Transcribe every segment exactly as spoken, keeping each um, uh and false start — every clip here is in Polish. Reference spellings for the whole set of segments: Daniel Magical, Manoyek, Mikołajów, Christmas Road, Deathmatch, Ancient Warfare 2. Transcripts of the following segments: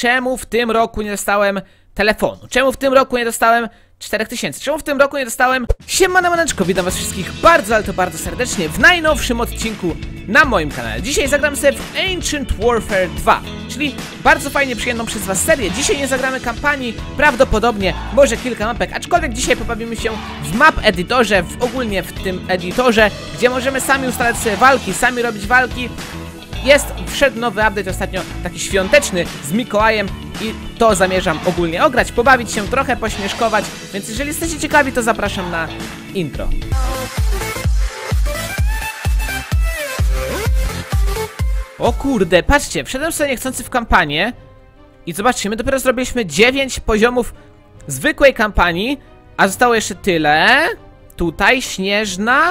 czemu w tym roku nie dostałem telefonu? Czemu w tym roku nie dostałem czterech tysięcy? Czemu w tym roku nie dostałem... Siemano maneczko, witam was wszystkich bardzo, ale to bardzo serdecznie w najnowszym odcinku na moim kanale. Dzisiaj zagram sobie w Ancient Warfare dwa, czyli bardzo fajnie przyjętą przez was serię. Dzisiaj nie zagramy kampanii, prawdopodobnie może kilka mapek, aczkolwiek dzisiaj pobawimy się w map edytorze, w ogólnie w tym edytorze, gdzie możemy sami ustalać sobie walki, sami robić walki. Jest, wszedł nowy update ostatnio, taki świąteczny z Mikołajem i to zamierzam ogólnie ograć, pobawić się trochę, pośmieszkować, więc jeżeli jesteście ciekawi, to zapraszam na intro. O kurde, patrzcie, wszedłem sobie niechcący w kampanię i zobaczcie, my dopiero zrobiliśmy dziewięć poziomów zwykłej kampanii, a zostało jeszcze tyle. Tutaj śnieżna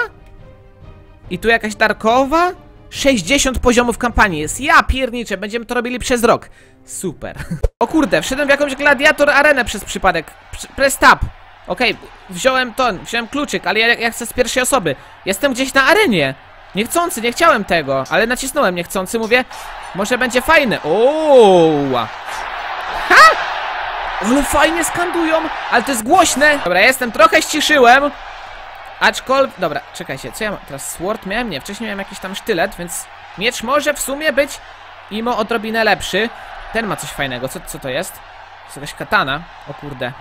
i tu jakaś tarkowa. sześćdziesiąt poziomów kampanii jest, ja pierniczę, będziemy to robili przez rok. Super. O kurde, wszedłem w jakąś gladiator arenę przez przypadek. Press tab. Okej, okay, wziąłem to, wziąłem kluczyk, ale ja, ja chcę z pierwszej osoby. Jestem gdzieś na arenie. Niechcący, nie chciałem tego, ale nacisnąłem niechcący, mówię, może będzie fajne. Ooo. Ha! Ale fajnie skandują, ale to jest głośne. Dobra, jestem, trochę ściszyłem. Aczkolwiek, dobra, czekajcie, co ja mam? Teraz sword miałem? Nie, wcześniej miałem jakiś tam sztylet, więc miecz może w sumie być imo odrobinę lepszy. Ten ma coś fajnego, co, co to jest? To jest jakaś katana, o kurde.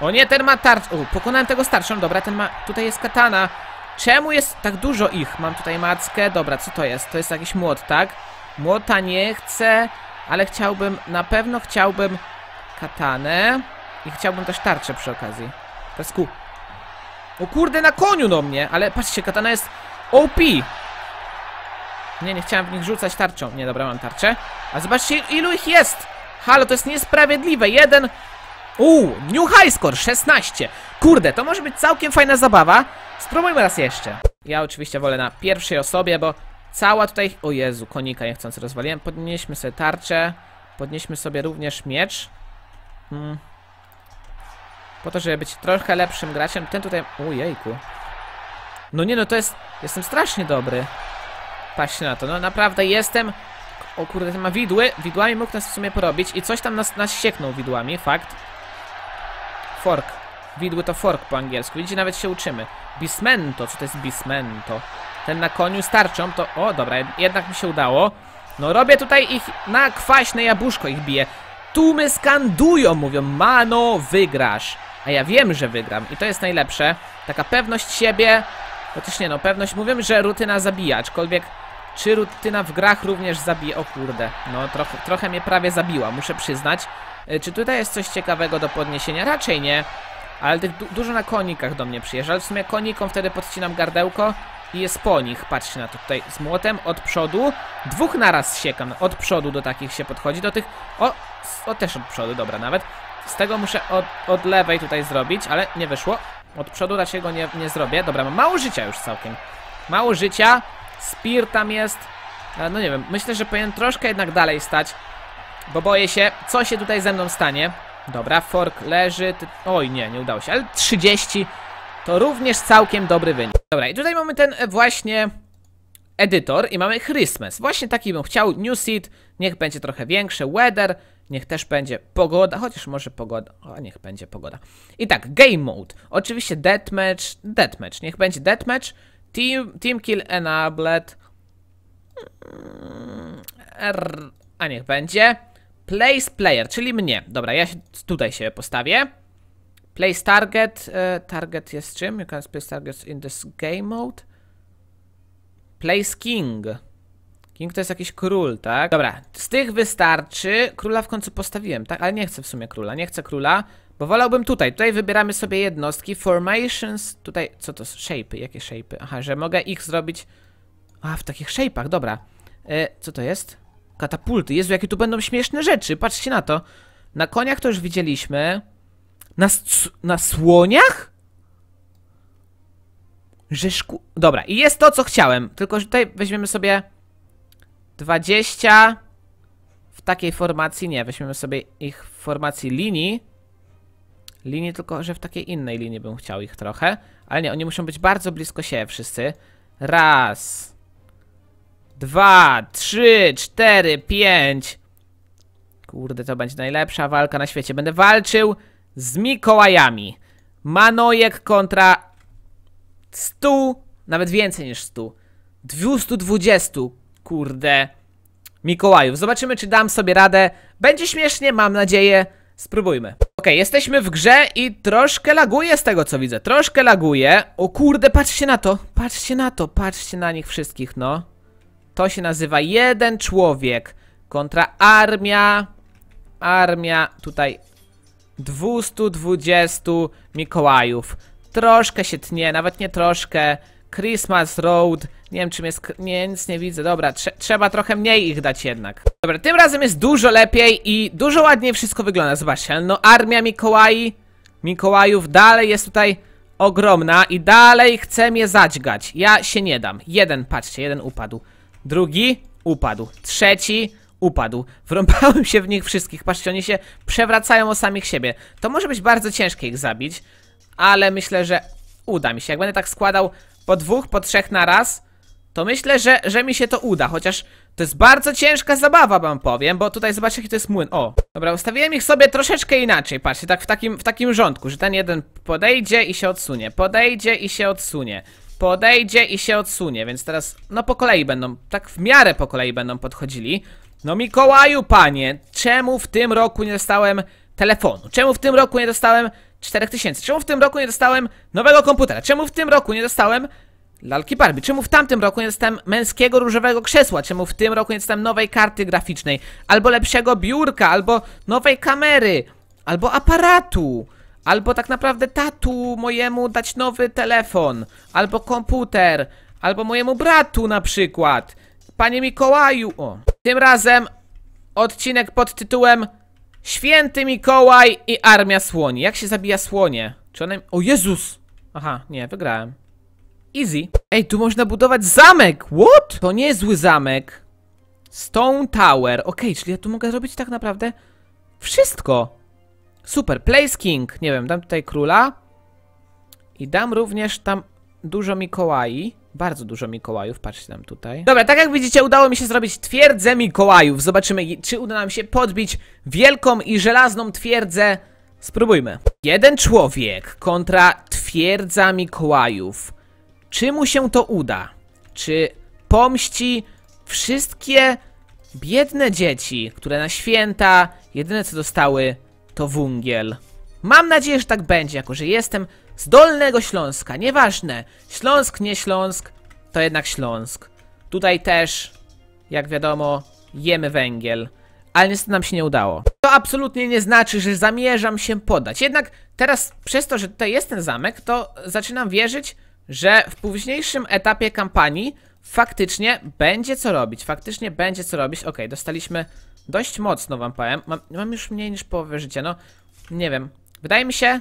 O nie, ten ma tarczę, o, pokonałem tego starszą, dobra, ten ma, tutaj jest katana. Czemu jest tak dużo ich? Mam tutaj mackę, dobra, co to jest? To jest jakiś młot, tak? Młota nie chcę, ale chciałbym, na pewno chciałbym katanę. I chciałbym też tarczę przy okazji. Teraz ku... O kurde, na koniu do mnie, ale patrzcie, katana jest O P. Nie, nie chciałem w nich rzucać tarczą. Nie, dobra, mam tarczę. A zobaczcie, ilu ich jest. Halo, to jest niesprawiedliwe. Jeden. Uuu, new high score, szesnaście. Kurde, to może być całkiem fajna zabawa. Spróbujmy raz jeszcze. Ja oczywiście wolę na pierwszej osobie, bo cała tutaj... O Jezu, konika niechcący rozwaliłem. Podnieśmy sobie tarczę. Podnieśmy sobie również miecz. Hmm... Po to, żeby być trochę lepszym graczem. Ten tutaj... Ujejku. No nie, no to jest... Jestem strasznie dobry. Patrzcie na to. No naprawdę jestem... O kurde, ten ma widły. Widłami mógł nas w sumie porobić. I coś tam nas, nas sieknął widłami. Fakt. Fork. Widły to fork po angielsku. Widzicie, nawet się uczymy. Bismento. Co to jest bismento? Ten na koniu z tarczą to... O, dobra. Jednak mi się udało. No robię tutaj ich... Na kwaśne jabłuszko ich biję. Tu my skandują. Mówią, mano, wygrasz. A ja wiem, że wygram i to jest najlepsze. Taka pewność siebie. Chociaż nie no, pewność, mówię, że rutyna zabija. Aczkolwiek, czy rutyna w grach również zabije? O kurde, no trochę, trochę mnie prawie zabiła, muszę przyznać. Czy tutaj jest coś ciekawego do podniesienia? Raczej nie. Ale tych du dużo na konikach do mnie przyjeżdża. Ale w sumie konikom wtedy podcinam gardełko i jest po nich. Patrzcie na to tutaj z młotem od przodu. Dwóch naraz siekam. Od przodu do takich się podchodzi. Do tych... O, o też od przodu, dobra nawet. Z tego muszę od, od lewej tutaj zrobić, ale nie wyszło. Od przodu raczej go nie, nie zrobię. Dobra, mam mało życia już całkiem. Mało życia. Spear tam jest. No nie wiem, myślę, że powinien troszkę jednak dalej stać. Bo boję się, co się tutaj ze mną stanie. Dobra, fork leży. Ty... Oj nie, nie udało się, ale trzydzieści to również całkiem dobry wynik. Dobra, i tutaj mamy ten właśnie edytor i mamy Christmas. Właśnie taki bym chciał. New Seed, niech będzie trochę większe. Weather. Niech też będzie pogoda, chociaż może pogoda, o niech będzie pogoda. I tak, game mode, oczywiście deathmatch, deathmatch, niech będzie deathmatch, team, team kill enabled, R, a niech będzie place player, czyli mnie. Dobra, ja się, tutaj się postawię. Place target, target jest czym? You can place targets in this game mode. Place king. King to jest jakiś król, tak? Dobra, z tych wystarczy. Króla w końcu postawiłem, tak? Ale nie chcę w sumie króla, nie chcę króla, bo wolałbym tutaj. Tutaj wybieramy sobie jednostki, formations, tutaj, co to? Shape'y, jakie shape'y? Aha, że mogę ich zrobić... A, w takich shape'ach, dobra. Yy, co to jest? Katapulty, Jezu, jakie tu będą śmieszne rzeczy, patrzcie na to. Na koniach to już widzieliśmy. Na, na słoniach? Rzeszku... Dobra, i jest to, co chciałem, tylko że tutaj weźmiemy sobie... dwadzieścia w takiej formacji, nie, weźmiemy sobie ich w formacji linii. Linii, tylko że w takiej innej linii bym chciał ich trochę. Ale nie, oni muszą być bardzo blisko siebie wszyscy. Raz, dwa, trzy, cztery, pięć, Kurde, to będzie najlepsza walka na świecie. Będę walczył z Mikołajami. Manojek kontra stu, nawet więcej niż stu, dwieście dwadzieścia, kurde, Mikołajów. Zobaczymy, czy dam sobie radę. Będzie śmiesznie, mam nadzieję. Spróbujmy. Ok, jesteśmy w grze i troszkę laguje z tego, co widzę. Troszkę laguje. O kurde, patrzcie na to. Patrzcie na to. Patrzcie na nich wszystkich, no. To się nazywa jeden człowiek kontra armia. Armia tutaj dwieście dwadzieścia Mikołajów. Troszkę się tnie, nawet nie troszkę. Christmas Road. Nie wiem, czym jest... Nie, nic nie widzę. Dobra, trze trzeba trochę mniej ich dać jednak. Dobra, tym razem jest dużo lepiej i dużo ładniej wszystko wygląda. Zobaczcie, no armia Mikołaj... Mikołajów dalej jest tutaj ogromna i dalej chce mnie zadźgać. Ja się nie dam. Jeden, patrzcie, jeden upadł. Drugi upadł. Trzeci upadł. Wrąbałem się w nich wszystkich. Patrzcie, oni się przewracają o samych siebie. To może być bardzo ciężkie ich zabić, ale myślę, że uda mi się. Jak będę tak składał po dwóch, po trzech na raz, to myślę, że, że mi się to uda. Chociaż to jest bardzo ciężka zabawa, wam powiem, bo tutaj zobaczcie, jaki to jest młyn. O, dobra, ustawiłem ich sobie troszeczkę inaczej. Patrzcie, tak w takim, w takim rządku, że ten jeden podejdzie i się odsunie. Podejdzie i się odsunie. Podejdzie i się odsunie. Więc teraz, no po kolei będą, tak w miarę po kolei będą podchodzili. No Mikołaju, panie, czemu w tym roku nie dostałem telefonu? Czemu w tym roku nie dostałem czterech tysięcy? Czemu w tym roku nie dostałem nowego komputera? Czemu w tym roku nie dostałem lalki Barbie? Czemu w tamtym roku nie dostałem męskiego różowego krzesła? Czemu w tym roku nie dostałem nowej karty graficznej? Albo lepszego biurka, albo nowej kamery, albo aparatu, albo tak naprawdę tatu mojemu dać nowy telefon, albo komputer, albo mojemu bratu na przykład. Panie Mikołaju. O. Tym razem odcinek pod tytułem Święty Mikołaj i Armia Słoni. Jak się zabija słonie? Czy one... O Jezus! Aha, nie, wygrałem. Easy. Ej, tu można budować zamek! What? To niezły zamek. Stone Tower. Okej, okay, czyli ja tu mogę zrobić tak naprawdę wszystko. Super, Place King. Nie wiem, dam tutaj króla. I dam również tam dużo Mikołai. Bardzo dużo Mikołajów, patrzcie tam tutaj. Dobra, tak jak widzicie, udało mi się zrobić twierdzę Mikołajów. Zobaczymy, czy uda nam się podbić wielką i żelazną twierdzę. Spróbujmy. Jeden człowiek kontra twierdza Mikołajów. Czy mu się to uda? Czy pomści wszystkie biedne dzieci, które na święta jedyne co dostały to wungiel? Mam nadzieję, że tak będzie, jako że jestem z Dolnego Śląska. Nieważne, Śląsk, nie Śląsk, to jednak Śląsk. Tutaj też, jak wiadomo, jemy węgiel. Ale niestety nam się nie udało. To absolutnie nie znaczy, że zamierzam się poddać. Jednak teraz, przez to, że tutaj jest ten zamek, to zaczynam wierzyć, że w późniejszym etapie kampanii faktycznie będzie co robić. Faktycznie będzie co robić. Okej, okay, dostaliśmy dość mocno, wam powiem. Mam, mam już mniej niż połowę życia, no. Nie wiem. Wydaje mi się...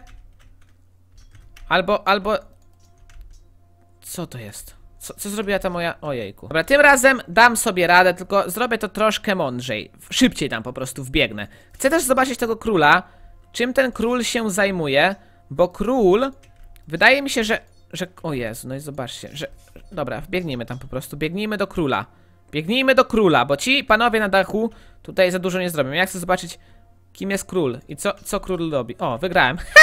Albo, albo... Co to jest? Co, co zrobiła ta moja... Ojejku. Dobra, tym razem dam sobie radę, tylko zrobię to troszkę mądrzej. Szybciej tam po prostu wbiegnę. Chcę też zobaczyć tego króla, czym ten król się zajmuje, bo król... Wydaje mi się, że... że... O Jezu, no i zobaczcie, że... Dobra, wbiegnijmy tam po prostu, biegnijmy do króla. Biegnijmy do króla, bo ci panowie na dachu tutaj za dużo nie zrobią. Ja chcę zobaczyć, kim jest król i co, co król robi. O, wygrałem. Ha!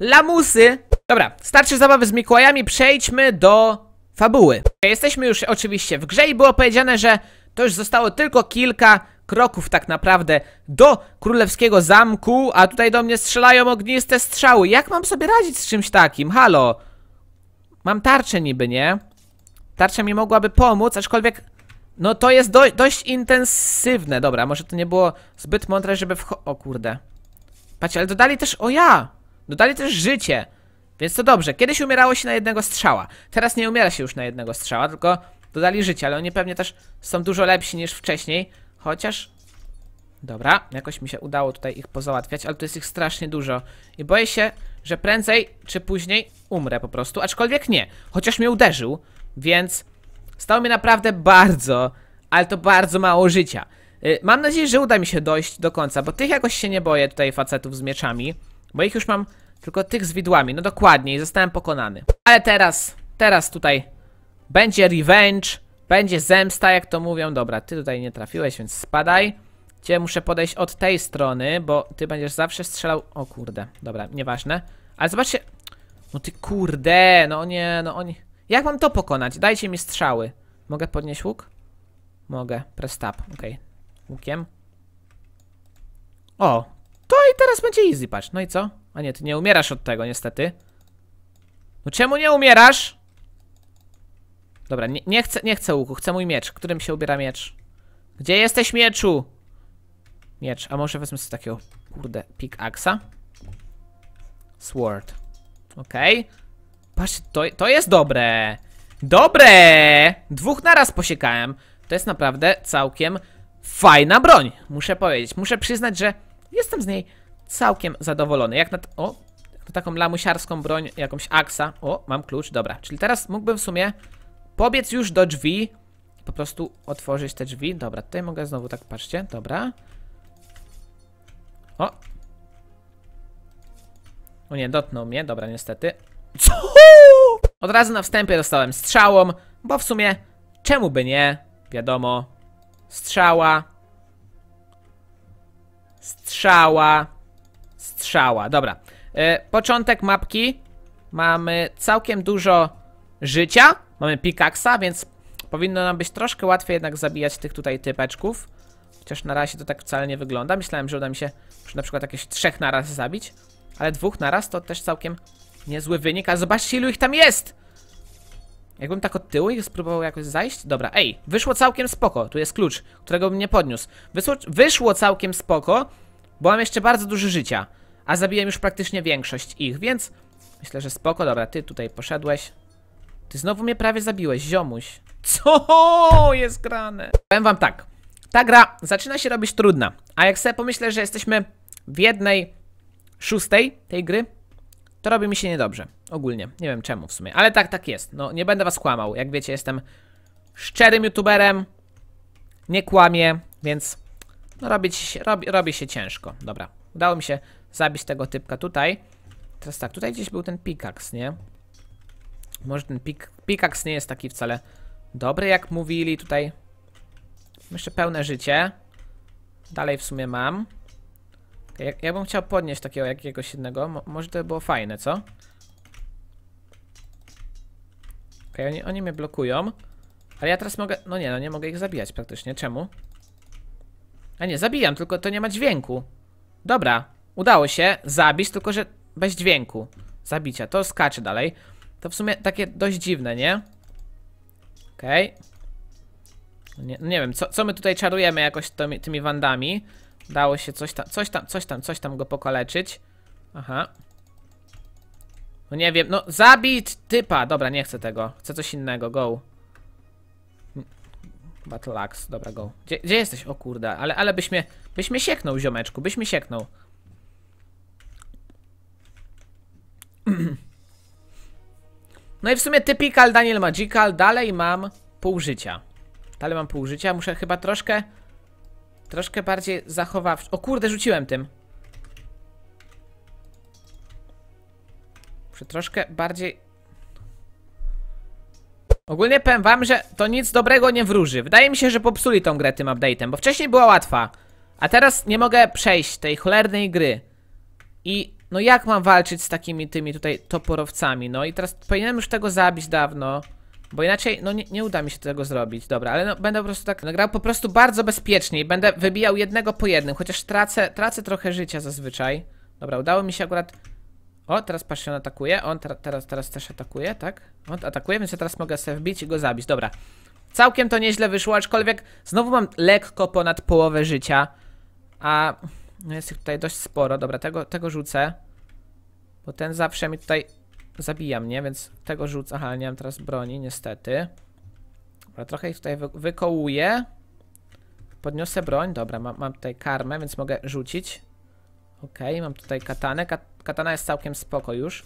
Lamusy! Dobra, starczy zabawy z Mikołajami, przejdźmy do fabuły. Jesteśmy już oczywiście w grze i było powiedziane, że to już zostało tylko kilka kroków tak naprawdę do królewskiego zamku, a tutaj do mnie strzelają ogniste strzały. Jak mam sobie radzić z czymś takim? Halo? Mam tarczę niby, nie? Tarcza mi mogłaby pomóc, aczkolwiek no to jest do, dość intensywne. Dobra, może to nie było zbyt mądre, żeby wcho... O kurde. Patrzcie, ale dodali też... O ja! Dodali też życie. Więc to dobrze, kiedyś umierało się na jednego strzała. Teraz nie umiera się już na jednego strzała, tylko dodali życie, ale oni pewnie też są dużo lepsi niż wcześniej. Chociaż... Dobra, jakoś mi się udało tutaj ich pozałatwiać, ale tu jest ich strasznie dużo. I boję się, że prędzej czy później umrę po prostu, aczkolwiek nie. Chociaż mnie uderzył, więc stało mi naprawdę bardzo, ale to bardzo mało życia. yy, Mam nadzieję, że uda mi się dojść do końca, bo tych jakoś się nie boję tutaj facetów z mieczami. Bo ich już mam... Tylko tych z widłami, no dokładnie, i zostałem pokonany. Ale teraz, teraz tutaj będzie revenge, będzie zemsta, jak to mówią. Dobra, ty tutaj nie trafiłeś, więc spadaj. Cię muszę podejść od tej strony, bo ty będziesz zawsze strzelał... O kurde, dobra, nieważne. Ale zobaczcie... No ty kurde, no nie, no oni... Jak mam to pokonać? Dajcie mi strzały. Mogę podnieść łuk? Mogę, press tab, okej. Łukiem. O, to i teraz będzie easy, patrz. No i co? A nie, ty nie umierasz od tego niestety. No czemu nie umierasz? Dobra, nie, nie, chcę, nie chcę łuku, chcę mój miecz. Którym się ubiera miecz? Gdzie jesteś, mieczu? Miecz, a może wezmę sobie takiego, kurde, pickaxa? Sword. Okej. Okay. Patrzcie, to, to jest dobre. Dobre! Dwóch naraz posiekałem. To jest naprawdę całkiem fajna broń, muszę powiedzieć. Muszę przyznać, że jestem z niej całkiem zadowolony. Jak na, o, jak na taką lamusiarską broń, jakąś aksa. O, mam klucz, dobra. Czyli teraz mógłbym w sumie pobiec już do drzwi. Po prostu otworzyć te drzwi. Dobra, tutaj mogę znowu tak, patrzcie, dobra. O. O nie, dotknął mnie, dobra, niestety. Co? Od razu na wstępie dostałem strzałą, bo w sumie czemu by nie? Wiadomo. Strzała. Strzała. Strzała, dobra. E, początek mapki. Mamy całkiem dużo życia. Mamy pikaksa, więc powinno nam być troszkę łatwiej jednak zabijać tych tutaj typeczków. Chociaż na razie to tak wcale nie wygląda. Myślałem, że uda mi się na przykład jakieś trzech naraz zabić. Ale dwóch naraz to też całkiem niezły wynik. A zobaczcie, ilu ich tam jest! Jakbym tak od tyłu ich spróbował jakoś zajść. Dobra, ej, wyszło całkiem spoko. Tu jest klucz, którego bym nie podniósł. Wyszło, wyszło całkiem spoko, bo mam jeszcze bardzo dużo życia. A zabiłem już praktycznie większość ich, więc myślę, że spoko. Dobra, ty tutaj poszedłeś. Ty znowu mnie prawie zabiłeś, ziomuś. Co jest grane? Powiem wam tak. Ta gra zaczyna się robić trudna. A jak sobie pomyślę, że jesteśmy w jednej szóstej tej gry, to robi mi się niedobrze. Ogólnie. Nie wiem czemu w sumie. Ale tak, tak jest. No, nie będę was kłamał. Jak wiecie, jestem szczerym youtuberem. Nie kłamię, więc no, robić się, robi, robi się ciężko. Dobra. Udało mi się zabić tego typka tutaj. Teraz tak, tutaj gdzieś był ten pikaks, nie? Może ten pik, pikaks nie jest taki wcale dobry, jak mówili tutaj. Jeszcze pełne życie. Dalej w sumie mam. Ja, ja bym chciał podnieść takiego jakiegoś innego. Mo, może to by było fajne, co? Okej, okay, oni, oni mnie blokują. Ale ja teraz mogę... No nie, no nie mogę ich zabijać praktycznie. Czemu? A nie, zabijam, tylko to nie ma dźwięku. Dobra, udało się zabić, tylko że bez dźwięku zabicia. To skacze dalej. To w sumie takie dość dziwne, nie? Okej. Okay. Nie, nie wiem, co, co my tutaj czarujemy jakoś tymi, tymi wandami. Dało się coś tam, coś tam, coś tam, coś tam go pokaleczyć. Aha. No nie wiem, no zabij typa. Dobra, nie chcę tego, chcę coś innego, go. Battle axe, dobra, go. Gdzie, gdzie jesteś? O kurde, ale, ale byś mnie, byś mnie sieknął, ziomeczku, byś mnie sieknął. No i w sumie typical Daniel Magical, dalej mam pół życia. Ale mam pół życia, muszę chyba troszkę Troszkę bardziej zachować. O kurde, rzuciłem tym. Muszę troszkę bardziej. Ogólnie powiem wam, że to nic dobrego nie wróży. Wydaje mi się, że popsuli tą grę tym update'em, bo wcześniej była łatwa, a teraz nie mogę przejść tej cholernej gry. I no jak mam walczyć z takimi tymi tutaj toporowcami? No i teraz powinienem już tego zabić dawno, bo inaczej, no nie, nie uda mi się tego zrobić. Dobra, ale no będę po prostu tak, no, grał po prostu bardzo bezpiecznie i będę wybijał jednego po jednym. Chociaż tracę, tracę trochę życia zazwyczaj. Dobra, udało mi się akurat. O, teraz patrzcie, on atakuje. On tra, teraz, teraz też atakuje, tak? On atakuje, więc ja teraz mogę sobie wbić i go zabić. Dobra, całkiem to nieźle wyszło, aczkolwiek znowu mam lekko ponad połowę życia. A no jest ich tutaj dość sporo. Dobra, tego, tego rzucę, bo ten zawsze mi tutaj zabija mnie, więc tego rzucę. Aha, nie mam teraz broni, niestety. Dobra, trochę ich tutaj wy wykołuję. Podniosę broń, dobra, mam, mam tutaj karmę, więc mogę rzucić. Okej, okay, mam tutaj katanę. Kat katana jest całkiem spoko już.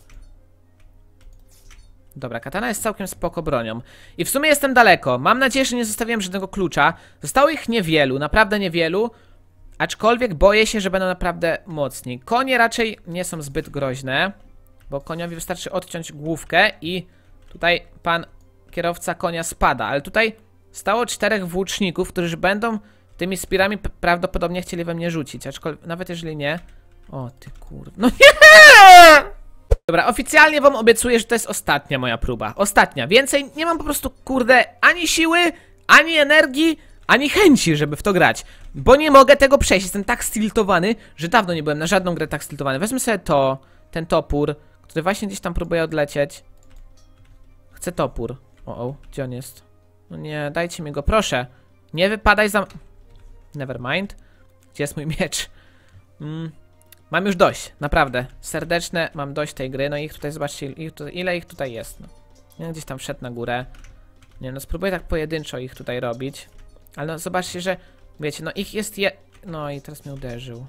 Dobra, katana jest całkiem spoko bronią. I w sumie jestem daleko. Mam nadzieję, że nie zostawiłem żadnego klucza. Zostało ich niewielu, naprawdę niewielu. Aczkolwiek boję się, że będą naprawdę mocni. Konie raczej nie są zbyt groźne, bo koniowi wystarczy odciąć główkę i tutaj pan kierowca konia spada. Ale tutaj stało czterech włóczników, którzy będą Tymi spirami prawdopodobnie chcieli we mnie rzucić, aczkolwiek nawet jeżeli nie... O ty kurwa... No nie! Dobra, oficjalnie wam obiecuję, że to jest ostatnia moja próba. Ostatnia. Więcej nie mam po prostu, kurde, ani siły, ani energii, ani chęci, żeby w to grać. Bo nie mogę tego przejść. Jestem tak stiltowany, że dawno nie byłem na żadną grę tak stiltowany. Wezmę sobie to, ten topór, który właśnie gdzieś tam próbuje odlecieć. Chcę topór. O, o, gdzie on jest? No nie, dajcie mi go, proszę. Nie wypadaj za... Never mind. Gdzie jest mój miecz? Mm. Mam już dość, naprawdę. Serdeczne, mam dość tej gry. No i ich tutaj, zobaczcie, ich tutaj, ile ich tutaj jest. No. Gdzieś tam wszedł na górę. Nie no, spróbuję tak pojedynczo ich tutaj robić. Ale no, zobaczcie, że... Wiecie, no ich jest je... No i teraz mnie uderzył.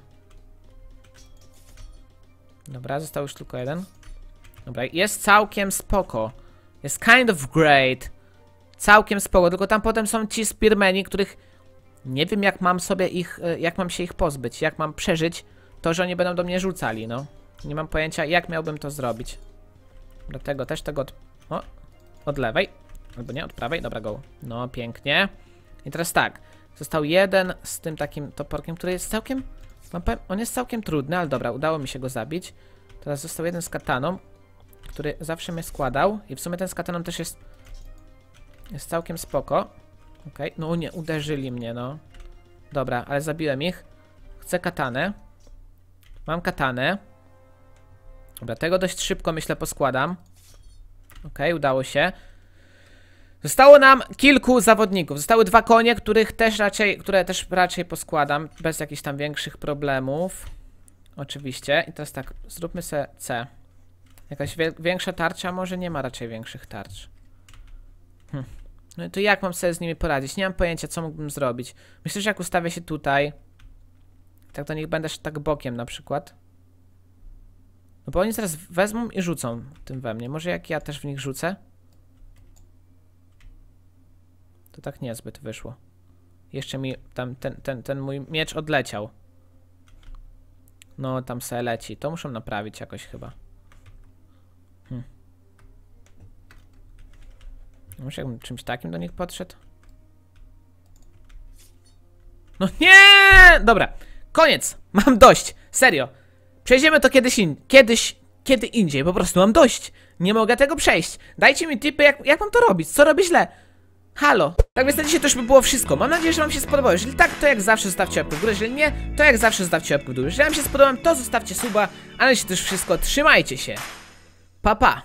Dobra, został już tylko jeden. Dobra, jest całkiem spoko. Jest kind of great. Całkiem spoko, tylko tam potem są ci spearmeni, których... Nie wiem, jak mam sobie ich... Jak mam się ich pozbyć, jak mam przeżyć... To, że oni będą do mnie rzucali, no. Nie mam pojęcia, jak miałbym to zrobić. Dlatego też tego od... O, od lewej. Albo nie, od prawej. Dobra, go. No, pięknie. I teraz tak. Został jeden z tym takim toporkiem, który jest całkiem... No, on jest całkiem trudny, ale dobra, udało mi się go zabić. Teraz został jeden z kataną, który zawsze mnie składał. I w sumie ten z kataną też jest... Jest całkiem spoko. Okej. No nie, uderzyli mnie, no. Dobra, ale zabiłem ich. Chcę katanę. Mam katanę. Dobra, tego dość szybko, myślę, poskładam. Okej, udało się. Zostało nam kilku zawodników. Zostały dwa konie, których też raczej, które też raczej poskładam. Bez jakichś tam większych problemów. Oczywiście. I teraz tak, zróbmy sobie C. Jakaś większa tarcza? Może nie ma raczej większych tarcz. Hm. No i to jak mam sobie z nimi poradzić? Nie mam pojęcia, co mógłbym zrobić. Myślę, że jak ustawię się tutaj... Tak, to niech będę tak bokiem na przykład. No bo oni zaraz wezmą i rzucą tym we mnie. Może jak ja też w nich rzucę? To tak niezbyt wyszło. Jeszcze mi tam ten, ten, ten mój miecz odleciał. No tam se leci. To muszą naprawić jakoś chyba. Hm. Może jakbym czymś takim do nich podszedł? No nie! Dobra. Koniec! Mam dość! Serio! Przejdziemy to kiedyś, in kiedyś kiedy indziej, po prostu mam dość! Nie mogę tego przejść! Dajcie mi tipy, jak, jak mam to robić, co robię źle! Halo! Tak więc na dzisiaj to już by było wszystko, mam nadzieję, że wam się spodobało, jeżeli tak, to jak zawsze zostawcie łapkę w górę, jeżeli nie, to jak zawsze zostawcie łapkę w dół, jeżeli wam się spodobałem, to zostawcie suba, a na dzisiaj to już wszystko, trzymajcie się! Pa, pa!